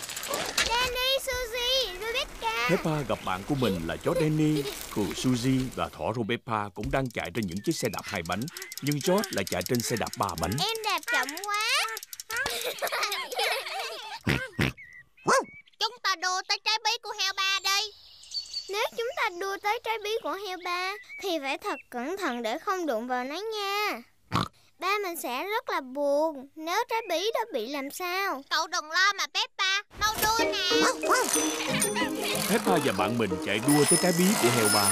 Danny, Suzy, Rebecca. Peppa gặp bạn của mình là chó Danny. Cừu Suzy và thỏ Rebecca cũng đang chạy trên những chiếc xe đạp hai bánh. Nhưng George lại chạy trên xe đạp ba bánh. Em đạp chậm quá. Chúng ta đua tới trái bí của heo ba đi. Nếu chúng ta đua tới trái bí của heo ba thì phải thật cẩn thận để không đụng vào nó nha. Ba mình sẽ rất là buồn nếu trái bí đó bị làm sao. Cậu đừng lo mà Peppa, mau đua nào. Peppa và bạn mình chạy đua tới trái bí của heo ba.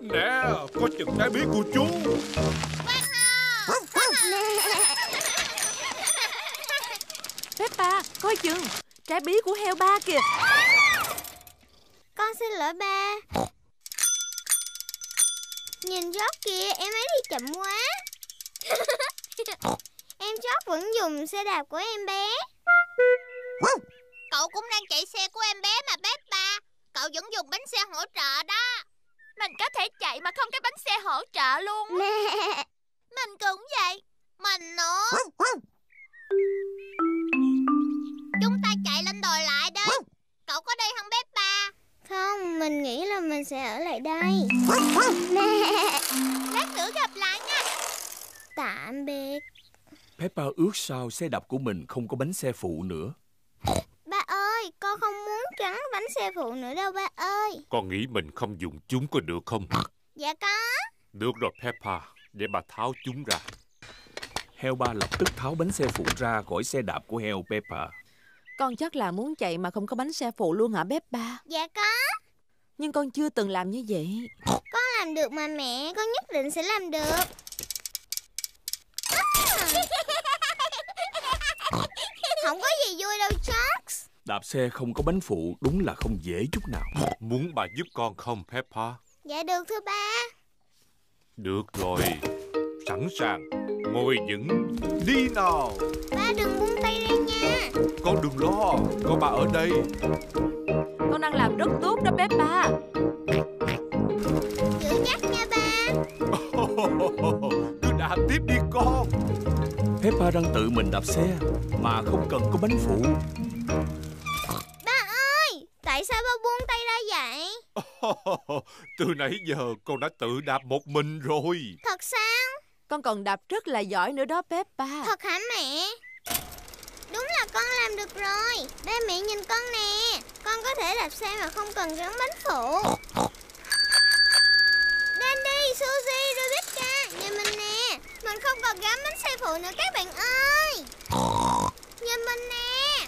Nè, có chừng trái bí của chú. Peppa, coi chừng trái bí của heo ba kìa. Con xin lỗi ba. Nhìn George kìa, em ấy đi chậm quá. Em George vẫn dùng xe đạp của em bé. Cậu cũng đang chạy xe của em bé mà Peppa. Cậu vẫn dùng bánh xe hỗ trợ đó. Mình có thể chạy mà không có bánh xe hỗ trợ luôn. Mình cũng vậy. Mình nữa. Chúng ta chạy lên đồi lại đi. Cậu có đi không Peppa? Không, mình nghĩ là mình sẽ ở lại đây. Lát nữa gặp lại nha. Tạm biệt. Peppa ước sao xe đạp của mình không có bánh xe phụ nữa. Ba ơi, con không muốn gắn bánh xe phụ nữa đâu ba ơi. Con nghĩ mình không dùng chúng có được không? Dạ có. Được rồi Peppa, để bà tháo chúng ra. Heo ba lập tức tháo bánh xe phụ ra khỏi xe đạp của heo Peppa. Con chắc là muốn chạy mà không có bánh xe phụ luôn hả Peppa? Dạ có. Nhưng con chưa từng làm như vậy. Con làm được mà mẹ, con nhất định sẽ làm được. Không có gì vui đâu George. Đạp xe không có bánh phụ đúng là không dễ chút nào. Muốn bà giúp con không Peppa? Dạ được thưa ba. Được rồi. Sẵn sàng. Ngồi vững. Đi nào. Ba đừng buông tay ra nha. Con đừng lo, có bà ở đây. Con đang làm rất tốt đó Peppa. Giữ chắc nha ba. Cứ đạp tiếp đi con. Peppa đang tự mình đạp xe mà không cần có bánh phụ. Ba ơi, tại sao ba buông tay ra vậy? Từ nãy giờ con đã tự đạp một mình rồi. Thật sao? Con còn đạp rất là giỏi nữa đó Peppa. Thật hả mẹ? Đúng là con làm được rồi. Ba mẹ nhìn con nè. Con có thể đạp xe mà không cần gắn bánh phụ. Danny, Suzy, Rebecca, nhìn mình nè. Mình không còn gắn bánh xe phụ nữa các bạn ơi. Nhìn mình nè.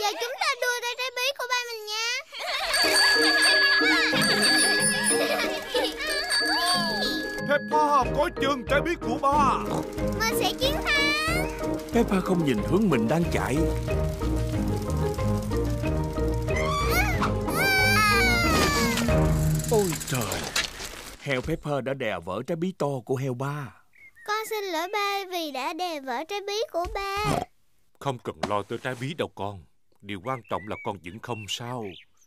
Giờ chúng ta đua tới trái bí của ba mình nha. Peppa, có chừng trái bí của ba. Mình sẽ chiến thắng. Peppa không nhìn hướng mình đang chạy. Ôi trời. Heo Peppa đã đè vỡ trái bí to của heo ba. Con xin lỗi ba vì đã đè vỡ trái bí của ba. Không cần lo tới trái bí đâu con. Điều quan trọng là con vẫn không sao.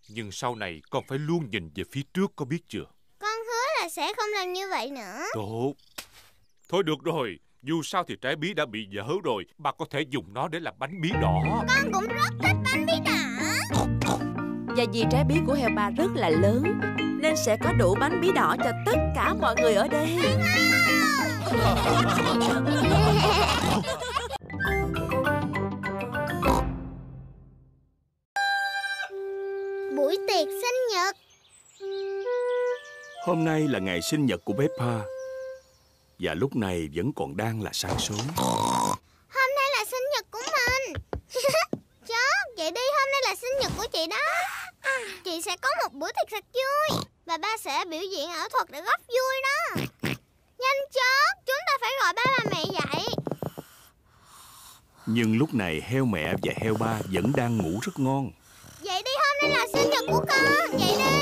Nhưng sau này con phải luôn nhìn về phía trước, có biết chưa? Con hứa là sẽ không làm như vậy nữa. Tốt. Thôi được rồi. Dù sao thì trái bí đã bị vỡ rồi. Bà có thể dùng nó để làm bánh bí đỏ. Con cũng rất thích bánh bí đỏ. Và vì trái bí của heo ba rất là lớn nên sẽ có đủ bánh bí đỏ cho tất cả mọi người ở đây. Buổi tiệc sinh nhật. Hôm nay là ngày sinh nhật của Peppa. Và lúc này vẫn còn đang là sáng sớm. Hôm nay là sinh nhật của mình. Chớt, vậy đi, hôm nay là sinh nhật của chị đó. Chị sẽ có một buổi tiệc thật vui. Và ba sẽ biểu diễn ảo thuật để góp vui đó. Nhanh chớt, chúng ta phải gọi ba và mẹ dậy. Nhưng lúc này heo mẹ và heo ba vẫn đang ngủ rất ngon. Vậy đi, hôm nay là sinh nhật của con. Vậy đi.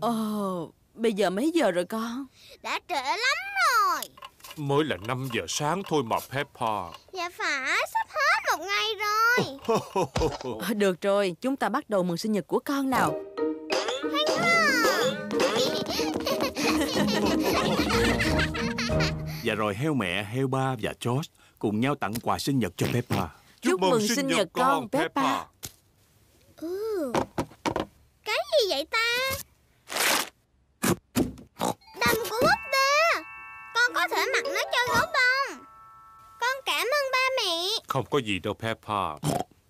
Ồ, oh, bây giờ mấy giờ rồi con? Đã trễ lắm rồi. Mới là năm giờ sáng thôi mà Peppa. Dạ phải, sắp hết một ngày rồi. Oh, được rồi, chúng ta bắt đầu mừng sinh nhật của con nào. Và rồi heo mẹ, heo ba và George cùng nhau tặng quà sinh nhật cho Peppa. Chúc mừng sinh, sinh nhật, nhật con, Peppa, Peppa. Ừ. Cái gì vậy ta? Đầm của búp bê. Con có thể mặc nó cho gấu bông. Con cảm ơn ba mẹ. Không có gì đâu Peppa.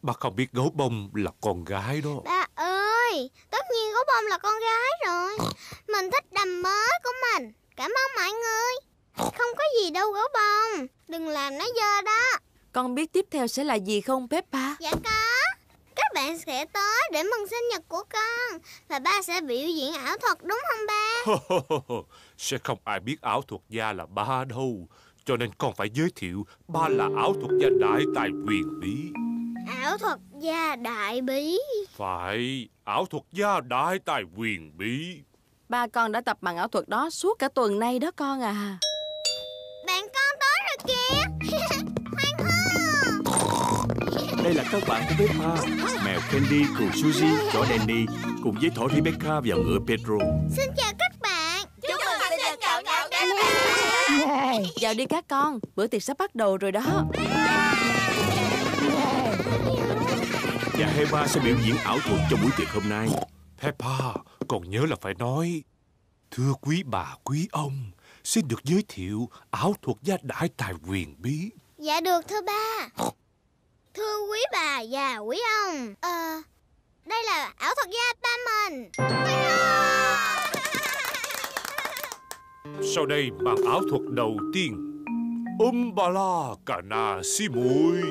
Ba không biết gấu bông là con gái đó. Ba ơi, tất nhiên gấu bông là con gái rồi. Mình thích đầm mới của mình. Cảm ơn mọi người. Không có gì đâu gấu bông. Đừng làm nó dơ đó. Con biết tiếp theo sẽ là gì không Peppa? Dạ có. Các bạn sẽ tới để mừng sinh nhật của con. Và ba sẽ biểu diễn ảo thuật đúng không ba? Sẽ không ai biết ảo thuật gia là ba đâu. Cho nên con phải giới thiệu ba là ảo thuật gia đại tài quyền bí. Ảo thuật gia đại bí. Phải, ảo thuật gia đại tài quyền bí. Ba con đã tập bằng ảo thuật đó suốt cả tuần nay đó con à. Bạn con tới rồi kìa. Hoan hô. Đây là các bạn của Peppa. Mèo Candy cùng Suzy, chó Danny cùng với thỏ Rebecca và ngựa Pedro. Xin chào các bạn. Chúc, Chúc mừng sinh nhật cậu cậu Peppa. Vào đi các con, bữa tiệc sắp bắt đầu rồi đó. Và hai ba sẽ biểu diễn ảo thuật trong buổi tiệc hôm nay. Peppa, còn nhớ là phải nói thưa quý bà quý ông, xin được giới thiệu ảo thuật gia đại tài quyền bí. Dạ được thưa ba. Thưa quý bà và quý ông, ờ, đây là ảo thuật gia ba mình. Sau đây màn ảo thuật đầu tiên. Um ba la cà na si mùi.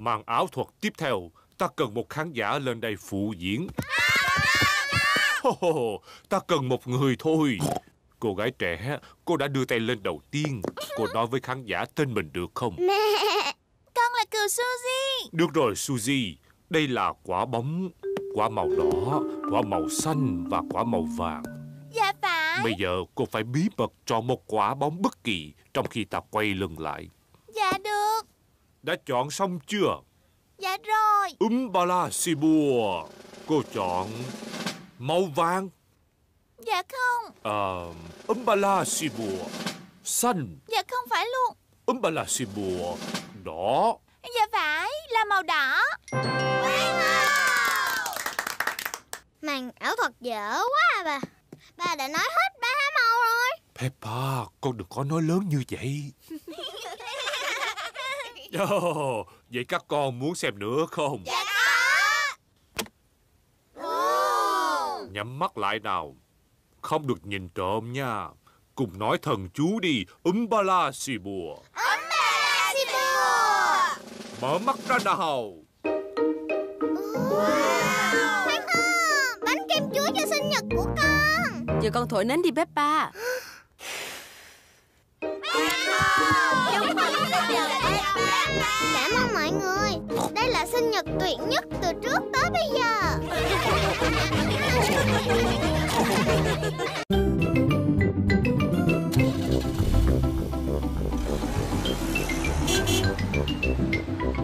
Màn ảo thuật tiếp theo, ta cần một khán giả lên đây phụ diễn. Oh, ta cần một người thôi. Cô gái trẻ, cô đã đưa tay lên đầu tiên. Cô nói với khán giả tên mình được không? Mẹ, con là cừu Suzy. Được rồi Suzy, đây là quả bóng, quả màu đỏ, quả màu xanh và quả màu vàng. Dạ phải. Bây giờ cô phải bí mật chọn một quả bóng bất kỳ trong khi ta quay lưng lại. Dạ được. Đã chọn xong chưa? Dạ rồi. Úm ba la si bùa. Cô chọn màu vàng. Dạ không. Ờ, à, úm ba la si bùa. Xanh. Dạ không phải luôn. Úm ba la si bùa. Đỏ. Dạ phải, là màu đỏ. Wow. Màn ảo thuật dở quá à bà. Bà đã nói hết ba màu rồi. Peppa, con đừng có nói lớn như vậy. Oh, vậy các con muốn xem nữa không? Dạ có. Oh. Nhắm mắt lại nào. Không được nhìn trộm nha. Cùng nói thần chú đi. Úm ba la si bùa. Úm ba la si bùa. Mở mắt ra nào. Wow. Khoan hô, bánh kem chuối cho sinh nhật của con. Giờ con thổi nến đi Peppa. Cảm ơn mọi người. Đây là sinh nhật tuyệt nhất từ trước tới bây giờ.